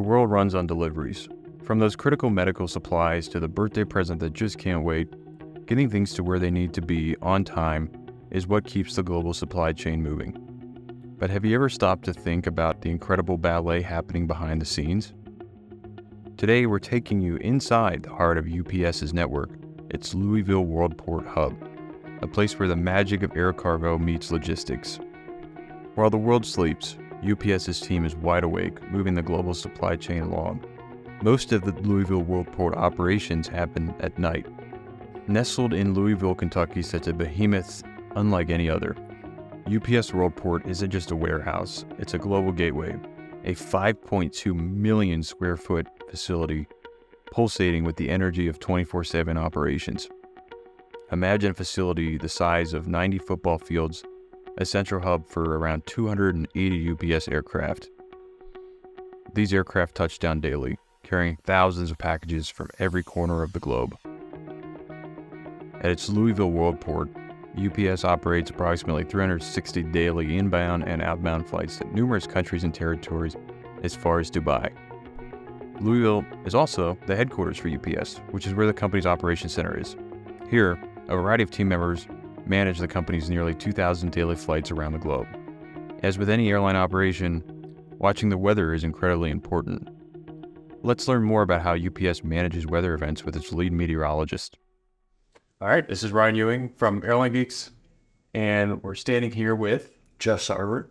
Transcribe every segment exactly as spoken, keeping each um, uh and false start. The world runs on deliveries. From those critical medical supplies to the birthday present that just can't wait, getting things to where they need to be on time is what keeps the global supply chain moving. But have you ever stopped to think about the incredible ballet happening behind the scenes? Today, we're taking you inside the heart of U P S's network, its Louisville Worldport hub, a place where the magic of air cargo meets logistics. While the world sleeps, U P S's team is wide awake, moving the global supply chain along. Most of the Louisville Worldport operations happen at night. Nestled in Louisville, Kentucky, such a behemoth unlike any other, U P S Worldport isn't just a warehouse, it's a global gateway, a five point two million square foot facility pulsating with the energy of twenty-four seven operations. Imagine a facility the size of ninety football fields, a central hub for around two hundred eighty U P S aircraft. These aircraft touch down daily, carrying thousands of packages from every corner of the globe. At its Louisville Worldport, U P S operates approximately three hundred sixty daily inbound and outbound flights to numerous countries and territories as far as Dubai. Louisville is also the headquarters for U P S, which is where the company's operations center is. Here, a variety of team members manage the company's nearly two thousand daily flights around the globe. As with any airline operation, watching the weather is incredibly important. Let's learn more about how U P S manages weather events with its lead meteorologist. All right, this is Ryan Ewing from Airline Geeks, and we're standing here with Jeff Sarvert,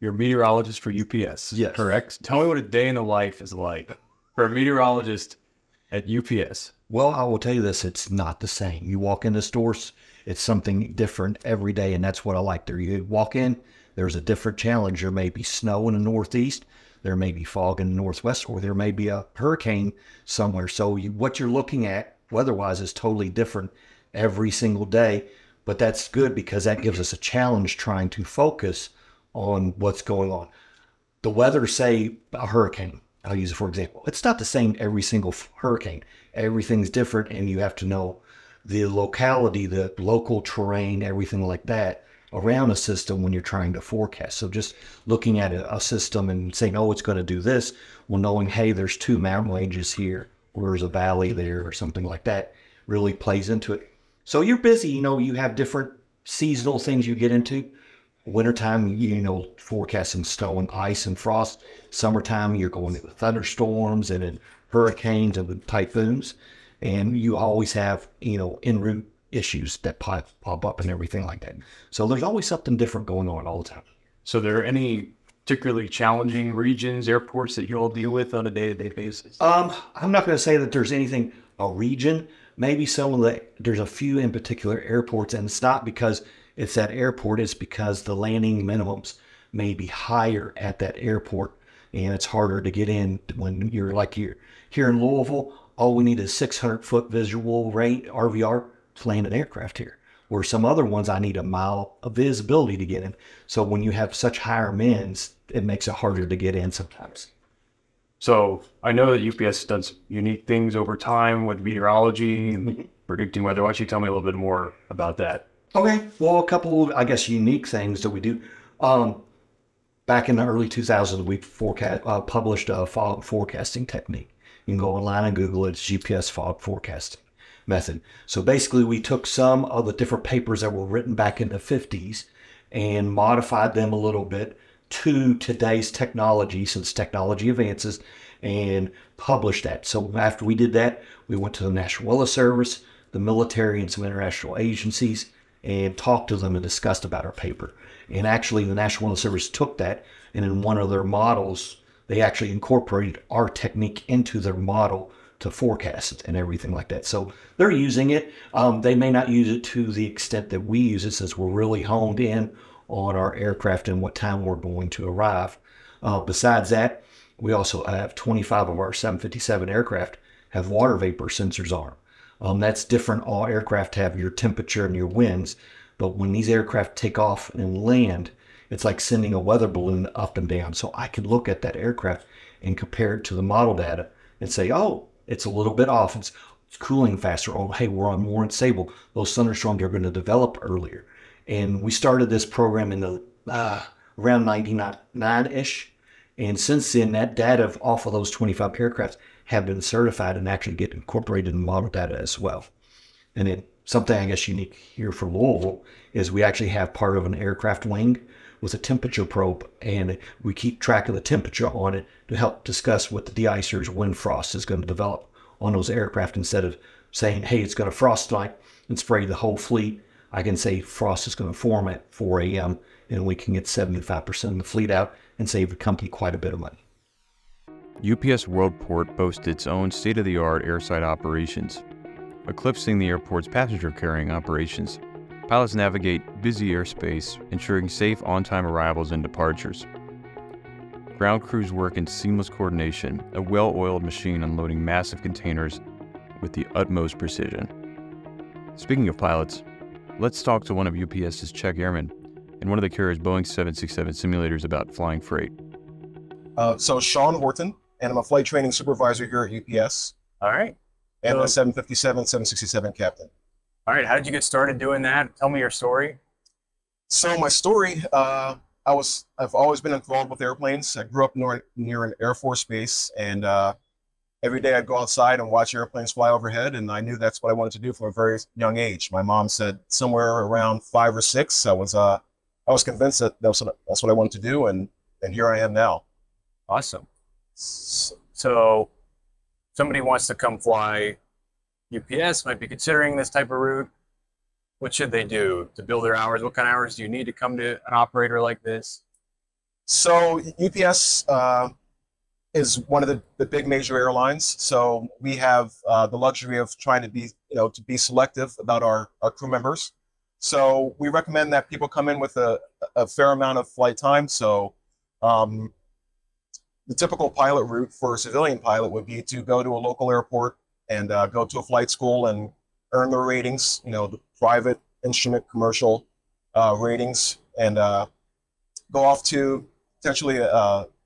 your meteorologist for U P S. Yes. Correct? Tell me what a day in the life is like for a meteorologist at U P S. Well, I will tell you this, it's not the same. You walk into stores, it's something different every day, and that's what I like there. You walk in, there's a different challenge. There may be snow in the northeast, there may be fog in the northwest, or there may be a hurricane somewhere. So you, what you're looking at weather-wise is totally different every single day, but that's good because that gives us a challenge trying to focus on what's going on. The weather, say a hurricane, I'll use it for example. It's not the same every single hurricane. Everything's different, and you have to know the locality, the local terrain, everything like that around a system when you're trying to forecast. So just looking at a, a system and saying, oh, it's going to do this, well, knowing, hey, there's two mountain ranges here, or there's a valley there, or something like that, really plays into it. So you're busy, you know, you have different seasonal things you get into. Wintertime, you know, forecasting snow and ice and frost. Summertime, you're going into thunderstorms and then hurricanes and typhoons. And you always have, you know, en route issues that pop, pop up and everything like that. So there's always something different going on all the time. So there are any particularly challenging regions, airports that you all deal with on a day-to-day basis? Um, I'm not going to say that there's anything, a region, maybe some of the, there's a few in particular airports, and it's not because it's that airport, it's because the landing minimums may be higher at that airport, and it's harder to get in when you're like here. Here in Louisville, all we need is six hundred foot visual range, R V R, to land an aircraft here. Where some other ones, I need a mile of visibility to get in. So when you have such higher mins, it makes it harder to get in sometimes. So I know that U P S does unique things over time with meteorology and predicting weather. Why don't you tell me a little bit more about that? Okay, well, a couple, I guess, unique things that we do. Um, back in the early two thousands, we forecast, uh, published a fog forecasting technique. You can go online and Google it. It's G P S fog forecasting method. So basically, we took some of the different papers that were written back in the fifties and modified them a little bit to today's technology, since technology advances, and published that. So after we did that, we went to the National Weather Service, the military, and some international agencies, and talked to them and discussed about our paper. And actually, the National Weather Service took that, and in one of their models, they actually incorporated our technique into their model to forecast and everything like that. So they're using it. Um, they may not use it to the extent that we use it, since we're really honed in on our aircraft and what time we're going to arrive. Uh, besides that, we also have twenty-five of our seven fifty-seven aircraft have water vapor sensors on them. Um, that's different. All aircraft have your temperature and your winds, but when these aircraft take off and land, it's like sending a weather balloon up and down. So I can look at that aircraft and compare it to the model data and say, oh, it's a little bit off. It's cooling faster. Oh, hey, we're on more unstable. Those thunderstorms are going to develop earlier. And we started this program in the uh, around nineteen ninety-nine-ish, And since then, that data off of those twenty-five aircrafts have been certified and actually get incorporated in model data as well. And then something I guess unique here for Louisville is we actually have part of an aircraft wing with a temperature probe, and we keep track of the temperature on it to help discuss what the de-icers wind frost is going to develop on those aircraft. Instead of saying, hey, it's going to frost tonight and spray the whole fleet, I can say frost is going to form at four A M and we can get seventy-five percent of the fleet out and save the company quite a bit of money. U P S Worldport boasts its own state-of-the-art airside operations, eclipsing the airport's passenger-carrying operations. Pilots navigate busy airspace, ensuring safe on-time arrivals and departures. Ground crews work in seamless coordination, a well-oiled machine unloading massive containers with the utmost precision. Speaking of pilots, let's talk to one of U P S's check airmen and one of the carrier's Boeing seven sixty-seven simulators about flying freight. Uh, so Sean Horton, and I'm a flight training supervisor here at U P S. All right. And so, a seven fifty-seven, seven sixty-seven captain. All right, how did you get started doing that? Tell me your story. So my story, uh, I was, I've always been involved with airplanes. I grew up near, near an Air Force base, and uh, every day I'd go outside and watch airplanes fly overhead, and I knew that's what I wanted to do from a very young age. My mom said somewhere around five or six, I was, uh, I was convinced that that's what, that's what I wanted to do, and, and here I am now. Awesome. So somebody wants to come fly U P S, might be considering this type of route. What should they do to build their hours? What kind of hours do you need to come to an operator like this? So U P S uh, is one of the, the big major airlines. So we have uh, the luxury of trying to be, you know, to be selective about our, our crew members. So we recommend that people come in with a, a fair amount of flight time. So um, the typical pilot route for a civilian pilot would be to go to a local airport and uh, go to a flight school and earn their ratings, you know, the private, instrument, commercial uh, ratings, and uh, go off to potentially a,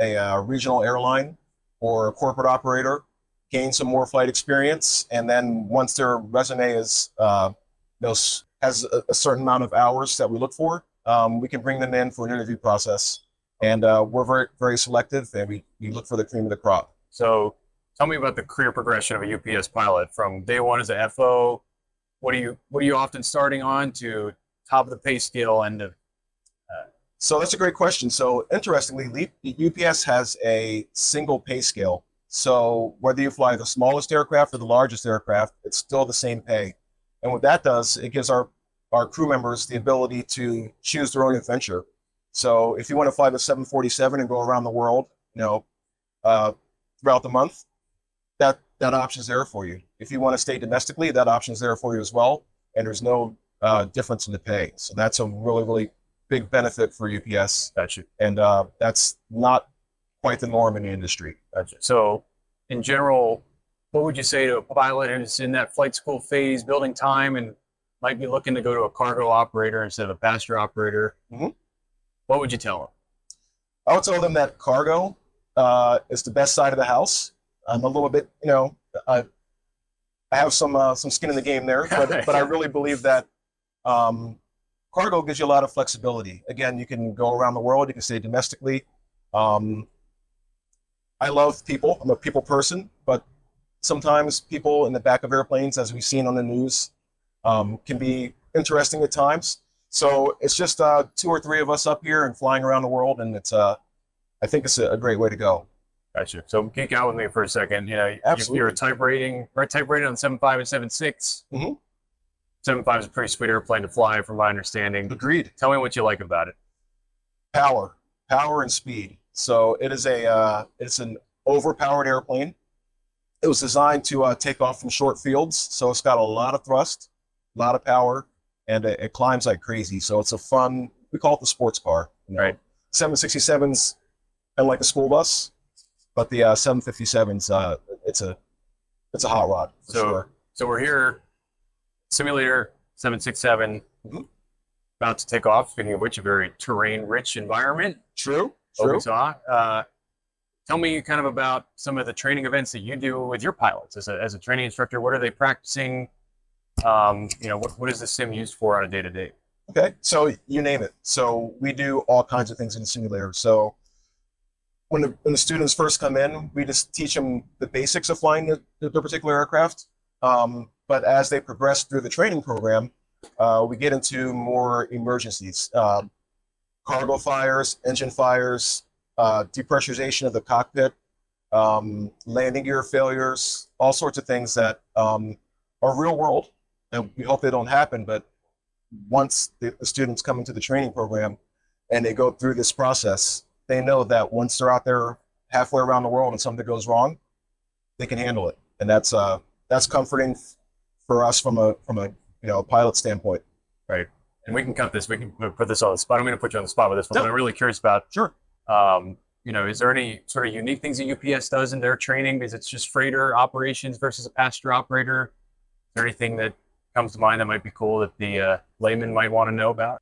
a, a regional airline or a corporate operator, gain some more flight experience, and then once their resume is, uh, those has a, a certain amount of hours that we look for, um, we can bring them in for an interview process. And uh, we're very, very selective, and we, we look for the cream of the crop. So tell me about the career progression of a U P S pilot from day one as a F O. What are you what are you often starting on to top of the pay scale end of? Uh, so that's a great question. So interestingly, U P S has a single pay scale. So whether you fly the smallest aircraft or the largest aircraft, it's still the same pay. And what that does, it gives our our crew members the ability to choose their own adventure. So if you want to fly the seven forty-seven and go around the world, you know, uh, throughout the month, that that option's there for you. If you want to stay domestically, that option's there for you as well, and there's no uh, difference in the pay. So that's a really, really big benefit for U P S. Gotcha. And uh, that's not quite the norm in the industry. Gotcha. So in general, what would you say to a pilot who's in that flight school phase, building time, and might be looking to go to a cargo operator instead of a passenger operator? Mm-hmm. What would you tell them? I would tell them that cargo uh, is the best side of the house. I'm a little bit, you know, I, I have some uh, some skin in the game there, but, but I really believe that um, cargo gives you a lot of flexibility. Again, you can go around the world, you can stay domestically. Um, I love people, I'm a people person, but sometimes people in the back of airplanes, as we've seen on the news, um, can be interesting at times. So it's just uh, two or three of us up here and flying around the world, and it's uh, I think it's a, a great way to go. Gotcha. So geek out with me for a second. You know, absolutely. You're a type rating, right? Type rated on seven five and seven six. Mm-hmm. seven five is a pretty sweet airplane to fly, from my understanding. Agreed. Tell me what you like about it. Power, power and speed. So it is a, uh, it's an overpowered airplane. It was designed to uh, take off from short fields, so it's got a lot of thrust, a lot of power, and it, it climbs like crazy. So it's a fun. We call it the sports car. You know? Right. seven sixty-sevens, and like a school bus. But the uh, seven fifty-sevens, uh, it's a it's a hot rod. For so, sure. So we're here, simulator seven sixty-seven, mm-hmm. about to take off. Speaking of which, a very terrain-rich environment. True. True. We saw. Uh, tell me kind of about some of the training events that you do with your pilots as a as a training instructor. What are they practicing? Um, you know, what what is the sim used for on a day-to-day? Okay. So you name it. So we do all kinds of things in the simulator. So when the, when the students first come in, we just teach them the basics of flying the, the particular aircraft. Um, but as they progress through the training program, uh, we get into more emergencies, uh, cargo fires, engine fires, uh, depressurization of the cockpit, um, landing gear failures, all sorts of things that um, are real world. And we hope they don't happen, but once the students come into the training program and they go through this process, they know that once they're out there halfway around the world and something goes wrong, they can handle it. And that's uh, that's comforting for us from a from a you know pilot standpoint. Right. And we can cut this. We can put this on the spot. I'm going to put you on the spot with this one. Yep. But I'm really curious about. Sure. Um, you know, is there any sort of unique things that U P S does in their training? Because it's just freighter operations versus a passenger operator. Is there anything that comes to mind that might be cool that the uh, layman might want to know about?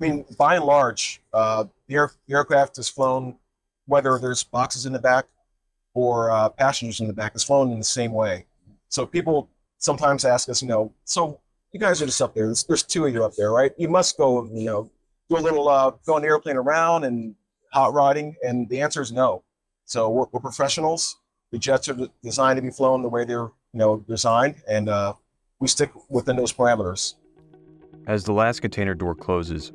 I mean, by and large, uh, the, air, the aircraft is flown, whether there's boxes in the back or uh, passengers in the back, it's flown in the same way. So people sometimes ask us, you know, so you guys are just up there. There's, there's two of you up there, right? You must go, you know, do a little, uh, go on the airplane around and hot rodding. And the answer is no. So we're, we're professionals. The jets are designed to be flown the way they're, you know, designed. And uh, we stick within those parameters. As the last container door closes,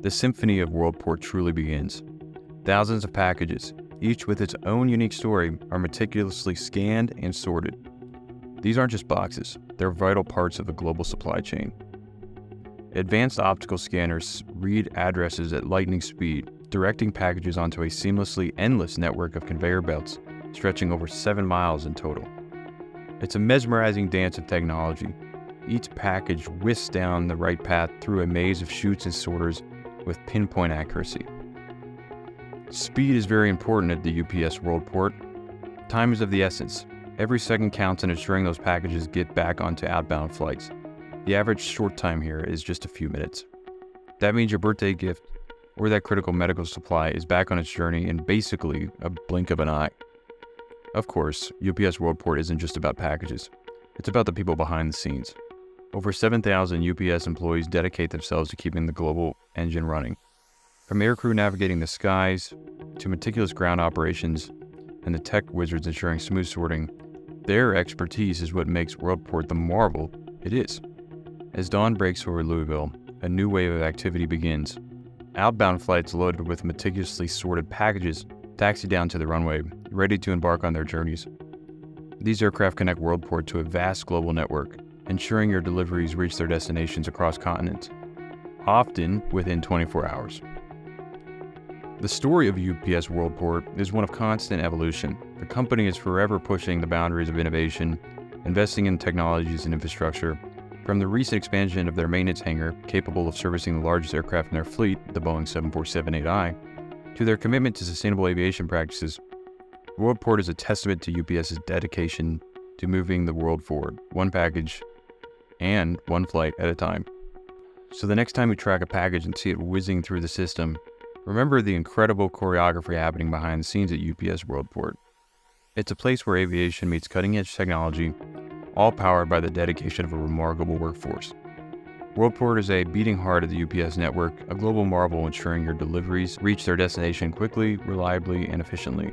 the symphony of Worldport truly begins. Thousands of packages, each with its own unique story, are meticulously scanned and sorted. These aren't just boxes, they're vital parts of the global supply chain. Advanced optical scanners read addresses at lightning speed, directing packages onto a seamlessly endless network of conveyor belts, stretching over seven miles in total. It's a mesmerizing dance of technology. Each package whisks down the right path through a maze of chutes and sorters with pinpoint accuracy. Speed is very important at the U P S Worldport. Time is of the essence. Every second counts in ensuring those packages get back onto outbound flights. The average short time here is just a few minutes. That means your birthday gift or that critical medical supply is back on its journey in basically a blink of an eye. Of course, U P S Worldport isn't just about packages. It's about the people behind the scenes. Over seven thousand U P S employees dedicate themselves to keeping the global engine running. From aircrew navigating the skies, to meticulous ground operations, and the tech wizards ensuring smooth sorting, their expertise is what makes Worldport the marvel it is. As dawn breaks over Louisville, a new wave of activity begins. Outbound flights loaded with meticulously sorted packages taxi down to the runway, ready to embark on their journeys. These aircraft connect Worldport to a vast global network, ensuring your deliveries reach their destinations across continents, often within twenty-four hours. The story of U P S Worldport is one of constant evolution. The company is forever pushing the boundaries of innovation, investing in technologies and infrastructure. From the recent expansion of their maintenance hangar, capable of servicing the largest aircraft in their fleet, the Boeing seven forty-seven eight i, to their commitment to sustainable aviation practices, Worldport is a testament to UPS's dedication to moving the world forward, one package and one flight at a time. So the next time you track a package and see it whizzing through the system, remember the incredible choreography happening behind the scenes at U P S Worldport. It's a place where aviation meets cutting-edge technology, all powered by the dedication of a remarkable workforce. Worldport is a beating heart of the U P S network, a global marvel ensuring your deliveries reach their destination quickly, reliably, and efficiently.